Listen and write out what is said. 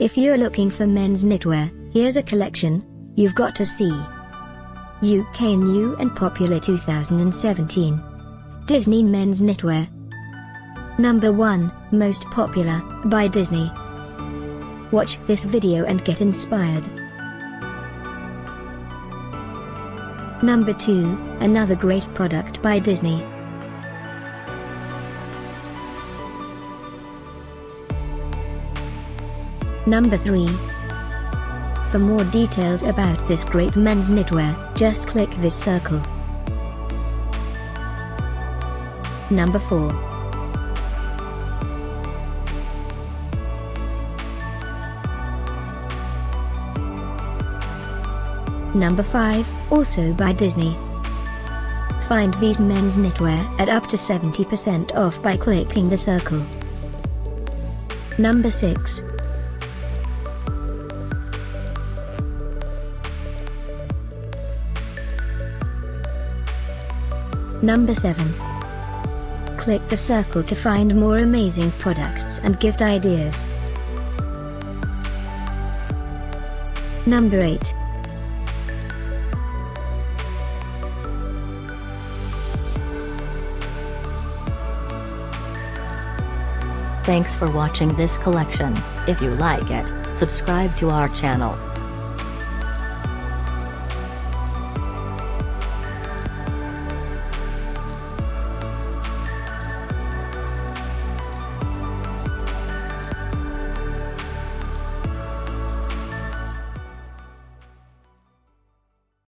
If you're looking for men's knitwear, here's a collection you've got to see. UK new and popular 2017 Disney men's knitwear. Number 1, most popular, by Disney. Watch this video and get inspired. Number 2, another great product by Disney. Number 3. For more details about this great men's knitwear, just click this circle. Number 4. Number 5, also by Disney. Find these men's knitwear at up to 70% off by clicking the circle. Number 6. Number 7. Click the circle to find more amazing products and gift ideas. Number 8. Thanks for watching this collection. If you like it, subscribe to our channel.